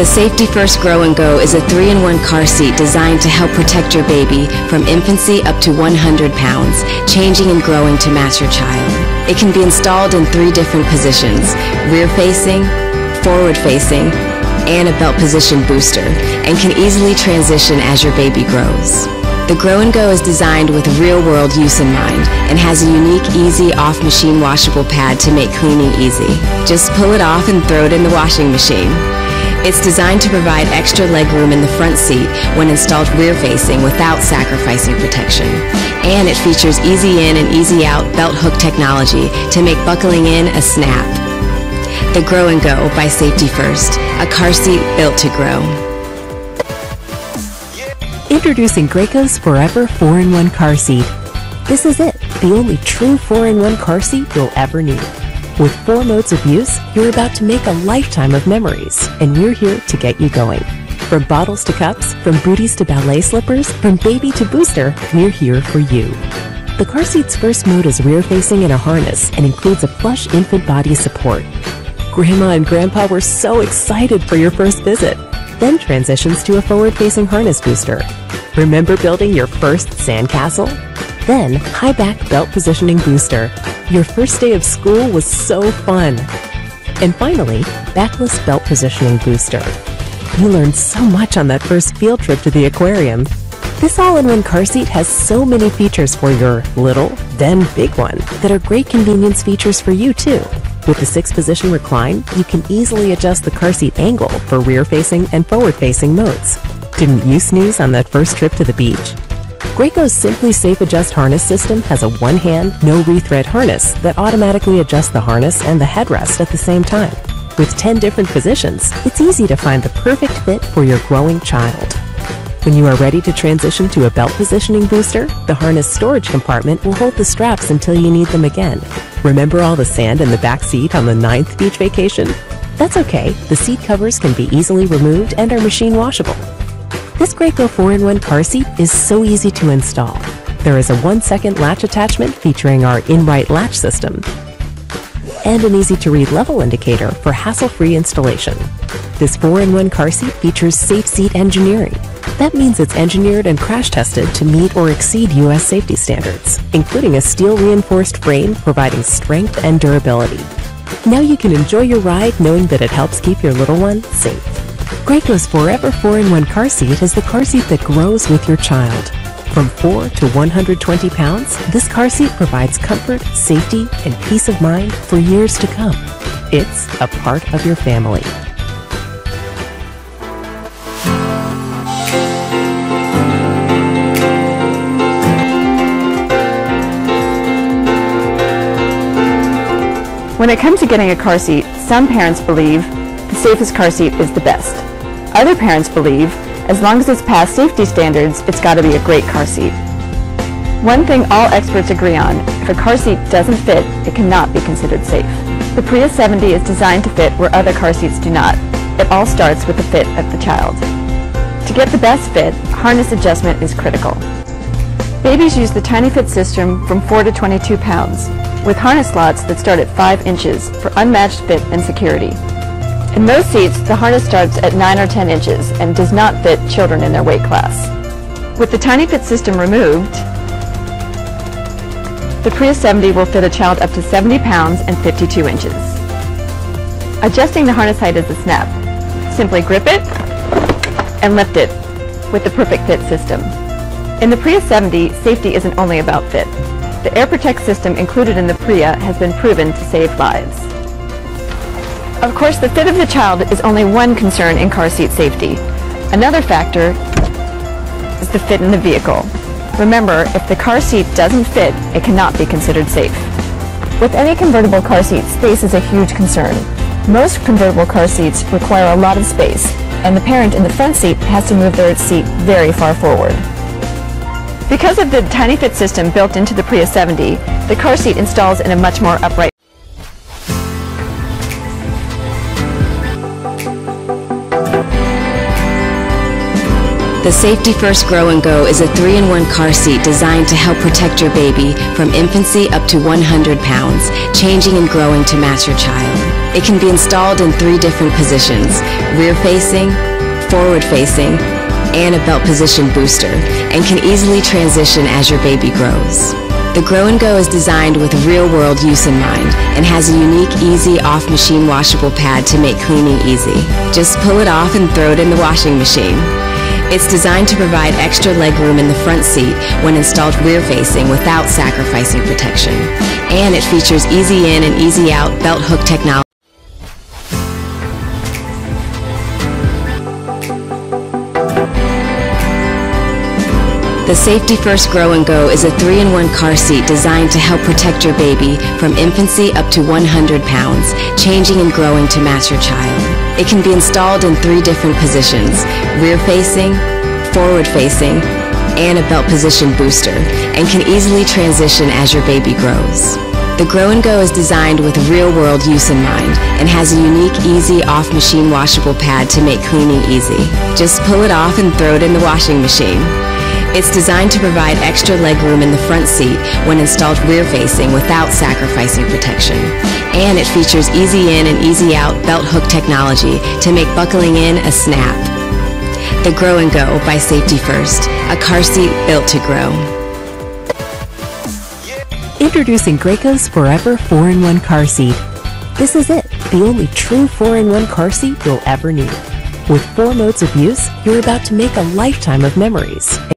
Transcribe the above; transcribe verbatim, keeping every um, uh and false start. The Safety First Grow and Go is a three in one car seat designed to help protect your baby from infancy up to one hundred pounds, changing and growing to match your child. It can be installed in three different positions: rear-facing, forward-facing, and a belt position booster, and can easily transition as your baby grows. The Grow and Go is designed with real-world use in mind and has a unique, easy, off-machine washable pad to make cleaning easy. Just pull it off and throw it in the washing machine. It's designed to provide extra legroom in the front seat when installed rear-facing without sacrificing protection. And it features easy-in and easy-out belt hook technology to make buckling in a snap. The Grow and Go by Safety First, a car seat built to grow. Introducing Graco's four ever four in one car seat. This is it, the only true four in one car seat you'll ever need. With four modes of use, you're about to make a lifetime of memories, and we're here to get you going. From bottles to cups, from booties to ballet slippers, from baby to booster, we're here for you. The car seat's first mode is rear-facing in a harness and includes a plush infant body support. Grandma and Grandpa were so excited for your first visit. Then transitions to a forward-facing harness booster. Remember building your first sandcastle? Then, high-back belt positioning booster. Your first day of school was so fun. And finally, backless belt positioning booster. You learned so much on that first field trip to the aquarium. This all-in-one car seat has so many features for your little, then big one, that are great convenience features for you too. With the six-position recline, you can easily adjust the car seat angle for rear-facing and forward-facing modes. Didn't you snooze on that first trip to the beach? Graco's Simply Safe Adjust Harness system has a one-hand, no-rethread harness that automatically adjusts the harness and the headrest at the same time. With ten different positions, it's easy to find the perfect fit for your growing child. When you are ready to transition to a belt positioning booster, the harness storage compartment will hold the straps until you need them again. Remember all the sand in the back seat on the ninth beach vacation? That's okay, the seat covers can be easily removed and are machine washable. This Graco four in one car seat is so easy to install. There is a one second latch attachment featuring our In-Right latch system and an easy-to-read level indicator for hassle-free installation. This four in one car seat features safe seat engineering. That means it's engineered and crash-tested to meet or exceed U S safety standards, including a steel-reinforced frame providing strength and durability. Now you can enjoy your ride knowing that it helps keep your little one safe. Graco's four ever four in one car seat is the car seat that grows with your child. From four to one hundred twenty pounds, this car seat provides comfort, safety, and peace of mind for years to come. It's a part of your family. When it comes to getting a car seat, some parents believe the safest car seat is the best. Other parents believe, as long as it's past safety standards, it's got to be a great car seat. One thing all experts agree on, if a car seat doesn't fit, it cannot be considered safe. The Pria seventy is designed to fit where other car seats do not. It all starts with the fit of the child. To get the best fit, harness adjustment is critical. Babies use the TinyFit system from four to twenty-two pounds. With harness slots that start at five inches for unmatched fit and security. In most seats, the harness starts at nine or ten inches and does not fit children in their weight class. With the TinyFit system removed, the Pria seventy will fit a child up to seventy pounds and fifty-two inches. Adjusting the harness height is a snap. Simply grip it and lift it with the perfect fit system. In the Pria seventy, safety isn't only about fit. The AirProtect system included in the Pria has been proven to save lives. Of course, the fit of the child is only one concern in car seat safety. Another factor is the fit in the vehicle. Remember, if the car seat doesn't fit, it cannot be considered safe. With any convertible car seat, space is a huge concern. Most convertible car seats require a lot of space, and the parent in the front seat has to move their seat very far forward. Because of the TinyFit system built into the Pria seventy, the car seat installs in a much more upright position. The Safety First Grow and Go is a three in one car seat designed to help protect your baby from infancy up to one hundred pounds, changing and growing to match your child. It can be installed in three different positions: rear facing, forward facing, and a belt position booster, and can easily transition as your baby grows. The Grow and Go is designed with real-world use in mind and has a unique, easy, off-machine washable pad to make cleaning easy. Just pull it off and throw it in the washing machine. It's designed to provide extra legroom in the front seat when installed rear-facing without sacrificing protection. And it features easy-in and easy-out belt hook technology. The Safety First Grow and Go is a three in one car seat designed to help protect your baby from infancy up to one hundred pounds, changing and growing to match your child. It can be installed in three different positions: rear facing, forward facing, and a belt position booster, and can easily transition as your baby grows. The Grow and Go is designed with real-world use in mind and has a unique, easy, off-machine washable pad to make cleaning easy. Just pull it off and throw it in the washing machine. It's designed to provide extra legroom in the front seat when installed rear-facing without sacrificing protection. And it features easy-in and easy-out belt hook technology to make buckling in a snap. The Grow and Go by Safety First, a car seat built to grow. Introducing Graco's four ever four in one car seat. This is it, the only true four in one car seat you'll ever need. With four modes of use, you're about to make a lifetime of memories.